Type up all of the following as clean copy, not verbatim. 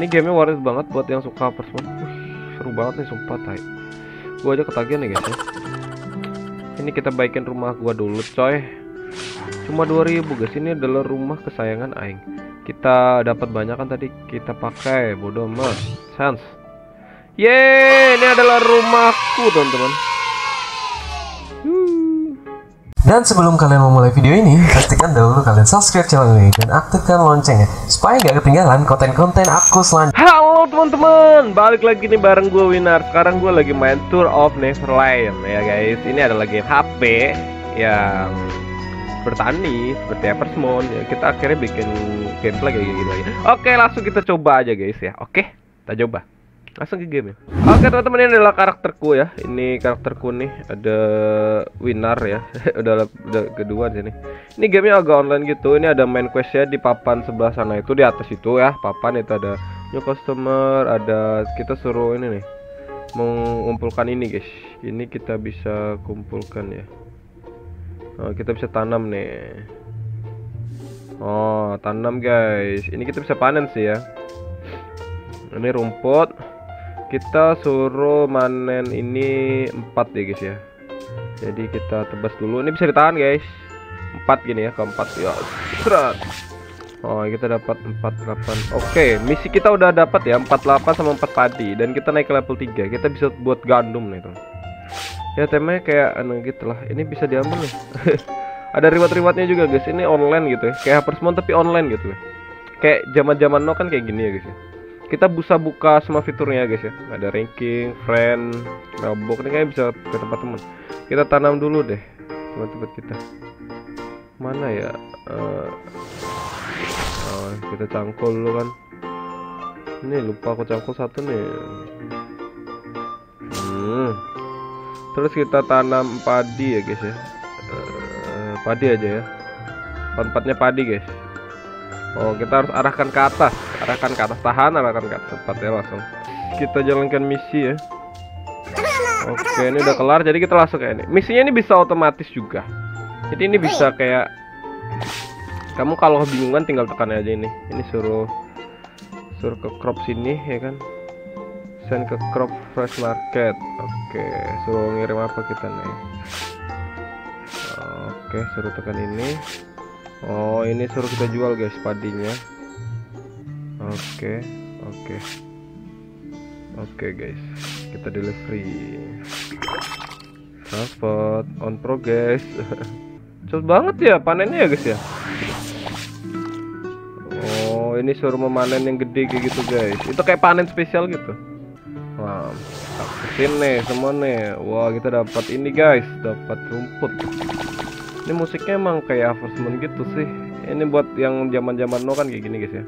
Ini gamenya worth banget buat yang suka Harvest Moon. Seru banget nih sumpah tai. Gua aja ketagihan nih guys ya. Ini kita baikin rumah gua dulu coy. Cuma 2000 guys. Ini adalah rumah kesayangan aing. Kita dapat banyak kan tadi, kita pakai bodoh amat. Sans. Yeay, ini adalah rumahku teman-teman. Dan sebelum kalian memulai video ini, pastikan dahulu kalian subscribe channel ini dan aktifkan loncengnya supaya gak ketinggalan konten-konten aku selanjutnya. Halo teman-teman, balik lagi nih bareng gue Winar. Sekarang gue lagi main Tour of Neverland ya guys. Ini adalah game HP yang bertani seperti Harvest Moon. Kita akhirnya bikin gameplay kayak gitu lagi. Oke, langsung kita coba aja guys ya. Oke, kita coba. Langsung ke game ya. Oke teman-teman, ini adalah karakterku ya. Ini karakterku nih, ada Winner ya. udah kedua di sini. Ini gamenya agak online gitu. Ini ada main questnya di papan sebelah sana itu, di atas itu ya. Papan itu ada new customer, ada kita suruh ini nih mengumpulkan ini guys. Ini kita bisa kumpulkan ya. Nah, kita bisa tanam nih. Oh, tanam guys. Ini kita bisa panen sih ya. Ini rumput. Kita suruh manen ini 4 ya guys ya. Jadi kita tebas dulu. Ini bisa ditahan guys. 4 gini ya, keempat ya. Oh, kita dapat 48. Oke, misi kita udah dapat ya, 48 sama 4 padi dan kita naik ke level 3. Kita bisa buat gandum nih, teman. Ya temanya kayak anu gitu lah. Ini bisa diambil nih. Ada reward-rewardnya juga guys. Ini online gitu ya. Kayak Harvest Moon tapi online gitu ya. Kayak zaman-zaman no kan kayak gini ya guys ya. Kita bisa buka semua fiturnya guys ya. Ada ranking, friend, nabok. Ini kayaknya bisa ke tempat teman. Kita tanam dulu deh tempat-tempat kita. Mana ya? Kita cangkul dulu kan. Ini lupa aku cangkul satu nih. Terus kita tanam padi ya guys ya. Padi aja ya. Tempatnya padi guys. Oh, kita harus arahkan ke atas. Arahkan ke atas, tahan, arahkan ke atas tempatnya langsung. Kita jalankan misi ya. Oke, ini udah kelar. Jadi kita langsung kayak ini. Misinya ini bisa otomatis juga. Jadi ini bisa kayak kamu kalau bingungan tinggal tekan aja ini. Ini suruh ke crop sini ya kan. Send ke crop fresh market. Oke, suruh ngirim apa kita nih? Oke, suruh tekan ini. Oh, ini suruh kita jual guys padinya. Oke guys, kita delivery. Transport on progress. Cepet banget ya panennya ya guys ya. Oh, ini suruh memanen yang gede kayak gitu guys. Itu kayak panen spesial gitu. Wah, kesini nih semua nih. Wah, kita dapat ini guys, dapat rumput. Ini musiknya emang kayak Harvest Moon gitu sih. Ini buat yang zaman-zaman no kan kayak gini guys ya.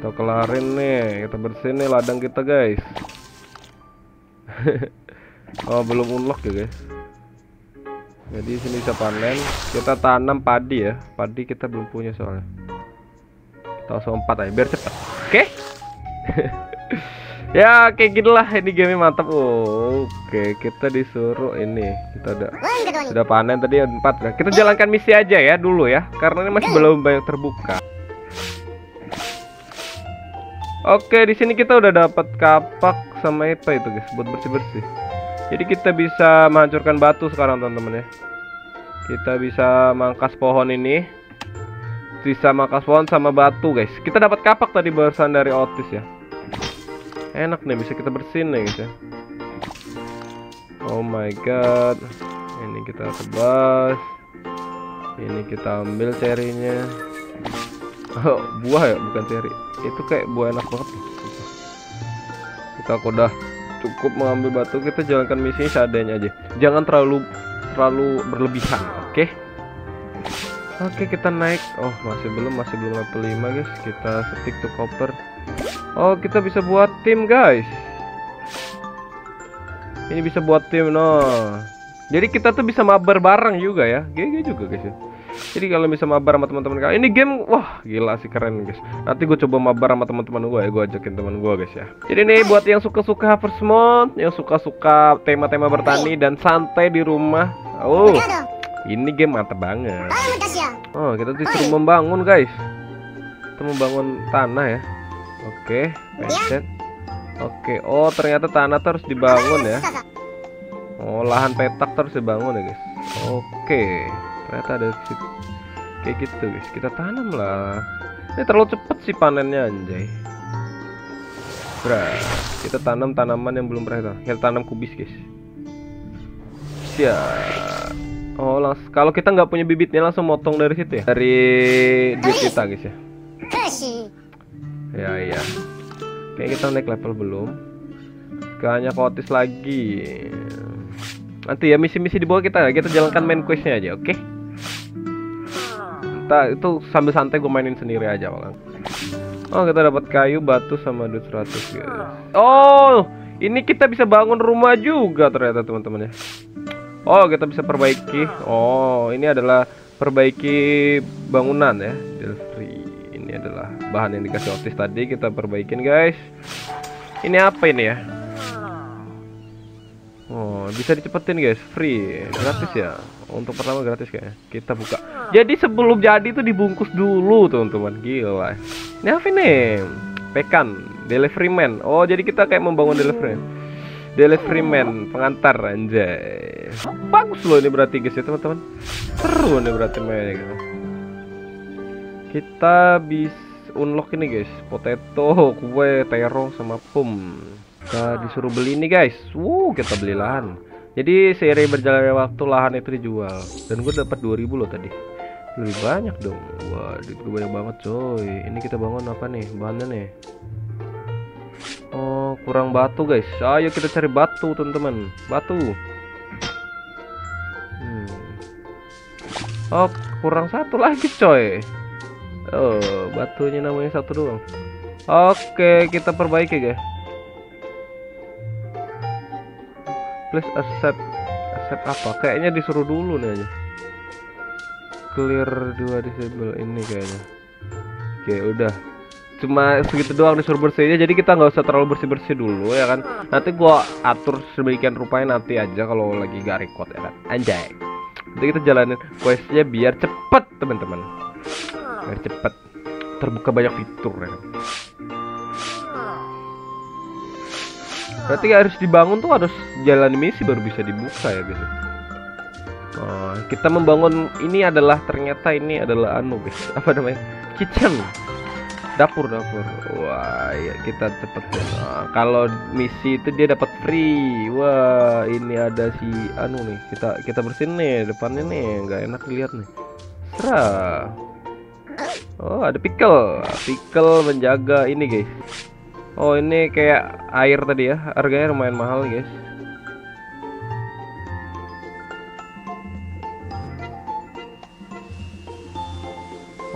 Kita kelarin nih, kita bersihin nih ladang kita guys. Oh, belum unlock ya guys. Jadi sini bisa panen. Kita tanam padi ya. Padi kita belum punya soalnya. Kita langsung 4 aja biar cepat. Oke. Ya kayak gini lah, ini game mantap. Oh, oke, kita disuruh ini. Kita sudah panen tadi 4 lah. Kita jalankan misi aja ya dulu ya, karena ini masih belum banyak terbuka. Oke, di sini kita udah dapat kapak sama apa itu guys, buat bersih-bersih. Jadi kita bisa menghancurkan batu sekarang teman-teman ya. Kita bisa mangkas pohon ini. Bisa mangkas pohon sama batu guys. Kita dapat kapak tadi barusan dari Otis ya. Enak nih, bisa kita bersihin nih guys ya. Oh my god. Ini kita tebas. Ini kita ambil cerinya. Oh, buah ya, bukan ceri. Itu kayak buah enak banget. Kita udah cukup mengambil batu, kita jalankan misi seadanya aja. Jangan terlalu berlebihan, oke? Oke, kita naik. Oh, masih belum level 5 guys. Kita stick to copper. Oh, kita bisa buat tim guys. Ini bisa buat tim no. Jadi kita tuh bisa mabar bareng juga ya. GG juga guys ya. Jadi kalau bisa mabar sama teman-teman kalian, ini game wah gila sih, keren guys. Nanti gue coba mabar sama teman-teman gue ya, gue ajakin teman gue guys ya. Jadi nih buat yang suka-suka Harvest Moon, yang suka-suka tema-tema bertani dan santai di rumah. Oh, ini game mantap banget. Oh, kita disuruh membangun, guys. Kita membangun tanah ya. Oke, pencet. Oke, oh ternyata tanah terus dibangun ya. Oh, lahan petak terus dibangun ya, guys. Oke, ternyata ada situ. Kayak gitu, guys. Kita tanam lah. Ini terlalu cepet sih panennya, anjay. Bra, kita tanam tanaman yang belum pernah kita tanam kubis, guys. Siap. Oh, kalau kita nggak punya bibitnya langsung motong dari situ ya. Dari duit kita, guys ya. Ya iya. Kayak kita naik level belum. Kayaknya Otis lagi. Nanti ya misi-misi di bawah kita jalankan main questnya aja, oke? Okay? Kita itu sambil santai gue mainin sendiri aja, bang. Oh, kita dapat kayu, batu sama duit 100, guys. Oh, ini kita bisa bangun rumah juga ternyata, teman-teman ya. Oh, kita bisa perbaiki. Oh, ini adalah perbaiki bangunan ya. Ini adalah bahan yang dikasih Otis tadi, kita perbaikin, guys. Ini apa ini ya? Oh, bisa dicepetin, guys. Free, gratis ya. Untuk pertama gratis kayaknya. Kita buka. Jadi sebelum jadi itu dibungkus dulu, teman-teman. Gila. Ini apa nih? Pekan, delivery man. Oh, jadi kita kayak membangun delivery. Delivery man, pengantar, anjay. Bagus loh ini berarti, guys ya, teman-teman. Seru nih berarti mainnya gitu. Kita bisa unlock ini, guys. Potato, kue, terong sama pum. Kita disuruh beli ini, guys. Kita beli lahan. Jadi seiring berjalannya waktu lahan itu dijual. Dan gue dapat 2000 loh tadi. Lebih banyak dong. Wah, duit gue banyak banget, coy. Ini kita bangun apa nih? Bahannya nih. Oh, kurang batu, guys. Ayo kita cari batu, teman-teman. Batu. Oh, kurang satu lagi, coy. Oh, batunya namanya satu doang. Oke, kita perbaiki, guys. Please accept apa? Kayaknya disuruh dulu nih aja. Clear 2 disable ini kayaknya. Oke, udah. Cuma segitu doang disuruh bersihnya. Jadi kita nggak usah terlalu bersih-bersih dulu ya kan. Nanti gua atur sedemikian rupanya nanti aja kalau lagi gak record ya kan. Anjay. Jadi kita jalanin questnya biar cepet, teman-teman. Biar cepet. Terbuka banyak fitur ya kan. Berarti harus dibangun tuh, harus jalan misi baru bisa dibuka ya, guys. Oh, kita membangun ini adalah ternyata ini adalah anu, guys. Apa namanya? Kitchen. Dapur. Wah, ya kita cepet ya. Nah, kalau misi itu dia dapat free. Wah, ini ada si anu nih. Kita bersihin nih depannya nih, nggak enak dilihat nih. Serah. Oh, ada pickle. Pickle menjaga ini, guys. Oh, ini kayak air tadi ya. Harganya lumayan mahal, guys.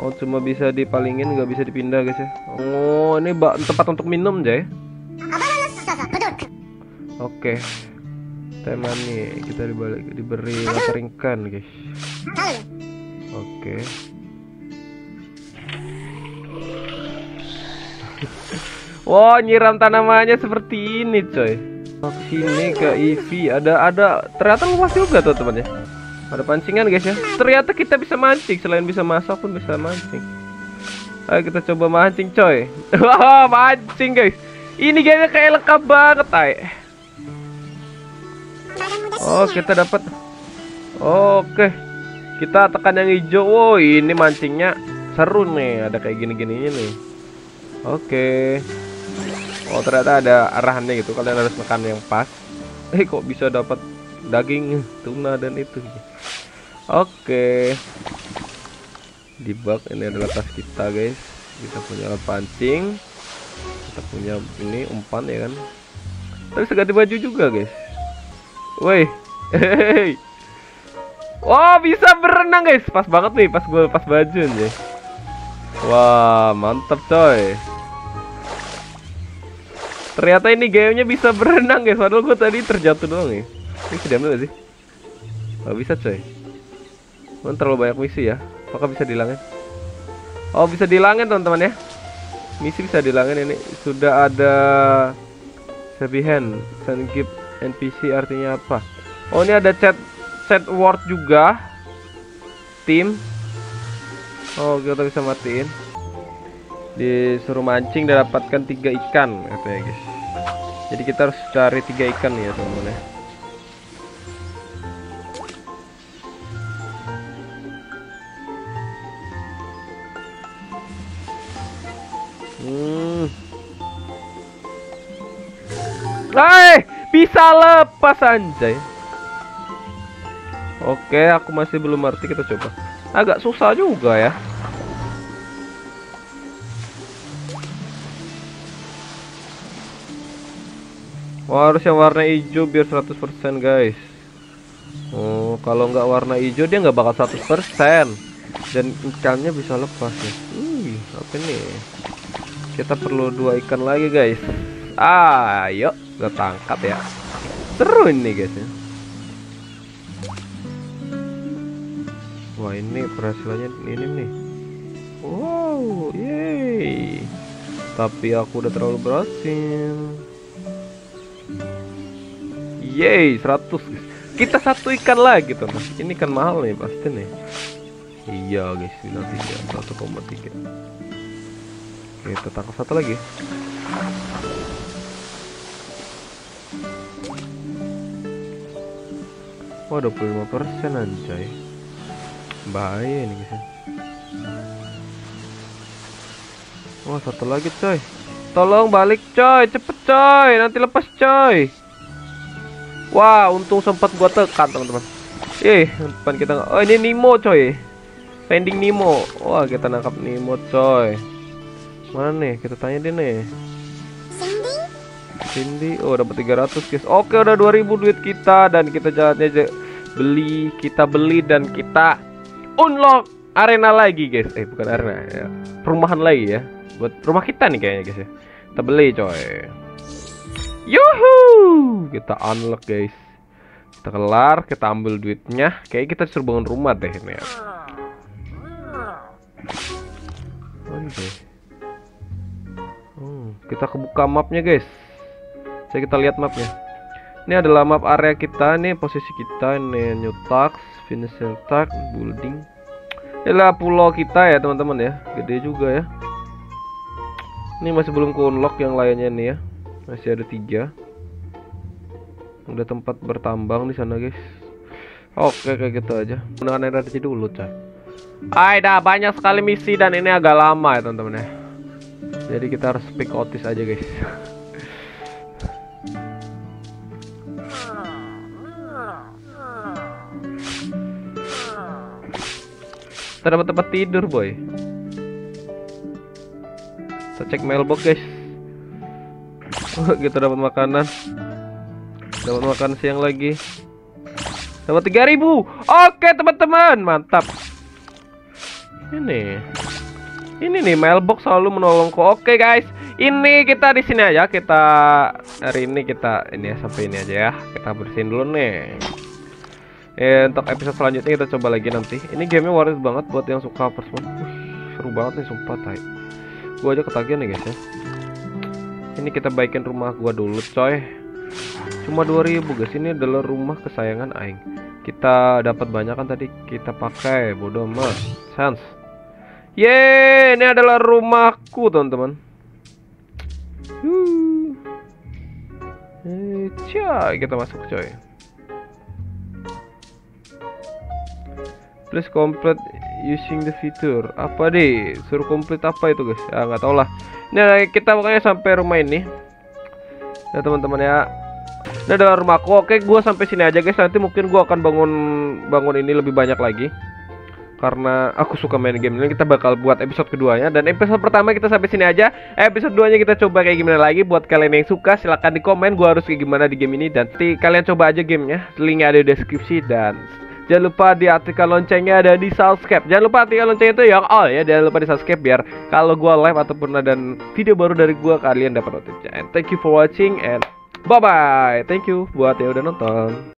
Oh, cuma bisa dipalingin, nggak bisa dipindah, guys ya. Oh, ini tempat untuk minum aja ya. Oke. Tema nih kita diberi wateringkan, guys. Oke. Wow, nyiram tanamannya seperti ini, coy. Sini ke Ivy, ada ternyata luas juga tuh, teman ya. Ada pancingan, guys ya. Ternyata kita bisa mancing, selain bisa masak pun bisa mancing. Ayo kita coba mancing, coy. Wah, mancing, guys. Ini kayaknya kayak lengkap banget, ay. Oh, kita dapat. Oke. Kita tekan yang hijau. Wow, ini mancingnya seru nih. Ada kayak gini-gininya nih. Oke. Oh, ternyata ada arahannya gitu, kalian harus tekan yang pas. Kok bisa dapat daging, tuna dan itu. Oke. Di bak ini adalah tas kita, guys. Kita punya pancing. Kita punya ini umpan ya kan. Tapi ganti baju juga, guys. Woi. Wah, bisa berenang, guys. Pas banget nih pas gue pas baju nih. Wah, mantap, coy. Ternyata ini gamenya bisa berenang, guys. Padahal gue tadi terjatuh doang ya. Ini sudah ambil gak sih? Gak bisa, coy. Cuman terlalu banyak misi ya. Apakah bisa dihilangin? Oh, bisa dihilangin, teman-teman ya. Misi bisa dihilangin ini. Sudah ada Sebihan, Sengip, NPC artinya apa? Oh, ini ada chat word juga. Tim Oh, kita bisa matiin. Disuruh mancing dan dapatkan 3 ikan katanya, guys. Jadi kita harus cari 3 ikan ya, teman-teman ya. Bisa lepas anjay. Oke, aku masih belum ngerti, kita coba. Agak susah juga ya. Wah, harus yang warna hijau biar 100% guys. Oh, kalau nggak warna hijau dia nggak bakal 100% dan ikannya bisa lepas ya. Apa nih? Kita perlu 2 ikan lagi guys. Ayo. Udah tangkap ya, seru ini guys ya. Wah, ini berhasilnya ini nih. Wow, yeay. Tapi aku udah terlalu berhasil. Yeay, 100 guys. Kita 1 ikan lagi teman. Ini kan mahal nih pasti nih. Iya guys, ini 1,3. Kita tangkap 1 lagi. Wah, 25% anjay. Bahaya ini guys. Wah, 1 lagi coy. Tolong balik coy, cepet coy, nanti lepas coy. Wah, untung sempat gua tekan teman-teman. Depan kita. Oh, ini Nemo coy. Pending Nemo. Wah, kita nangkap Nemo coy. Mana nih? Kita tanya dia nih. Cindy, oh dapat 300 guys. Oke, udah 2000 duit kita dan kita jalannya aja beli, kita beli dan kita unlock arena lagi guys. Bukan arena, ya. Perumahan lagi ya. Buat rumah kita nih kayaknya guys ya. Kita beli coy. Yuhu, kita unlock guys. Kita kelar, kita ambil duitnya. Kayaknya kita disuruh bangun rumah deh ini ya. Kita kebuka mapnya guys. Kita lihat mapnya. Ini adalah map area kita nih, posisi kita nih, new task, financial task, building. Inilah pulau kita ya teman-teman ya, gede juga ya. Ini masih belum ku-unlock yang lainnya nih ya, masih ada 3. Udah tempat bertambang di sana guys. Oke, kayak gitu aja. Gunakan energi dulu coy. Ada banyak sekali misi dan ini agak lama ya teman-teman ya. Jadi kita harus pick Otis aja guys. Kita dapat tempat tidur boy. Kita cek mailbox guys. Kita dapat makanan. Dapat makan siang lagi. Dapat 3000. Oke teman-teman, mantap. Ini nih mailbox selalu menolongku. Oke guys, ini kita di sini aja. Kita hari ini kita ini ya, sampai ini aja ya. Kita bersihin dulu nih. Untuk episode selanjutnya kita coba lagi nanti. Ini gamenya waris banget buat yang suka Harvest Moon. Seru banget nih sumpah tai. Gua aja ketagihan nih guys ya. Ini kita baikin rumah gua dulu coy. Cuma 2000 guys. Ini adalah rumah kesayangan aing. Kita dapat banyak kan tadi, kita pakai bodoh amat. Sans. Yeay, ini adalah rumahku teman-teman. Coy, kita masuk coy. Please complete using the feature. Apa deh? Suruh complete apa itu guys? Ya nggak tau lah. Nah kita pokoknya sampai rumah ini. Nah teman-teman ya. Nah adalah rumahku. Oke, gua sampai sini aja guys. Nanti mungkin gua akan bangun ini lebih banyak lagi. Karena aku suka main game ini, kita bakal buat episode keduanya. Dan episode pertama kita sampai sini aja. Episode 2-nya kita coba kayak gimana lagi. Buat kalian yang suka silahkan di komen gua harus kayak gimana di game ini. Dan nanti kalian coba aja gamenya. Linknya ada di deskripsi dan jangan lupa diaktifkan loncengnya dan di subscribe. Jangan lupa aktifkan lonceng itu yang all ya. Jangan lupa di subscribe biar kalau gua live ataupun ada video baru dari gua kalian dapat notifnya. And thank you for watching and bye bye. Thank you buat yang udah nonton.